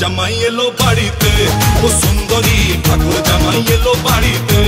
জামাই এলো বাড়িতে, ও সুন্দরী ঠাকুর জামাই এলো বাড়িতে।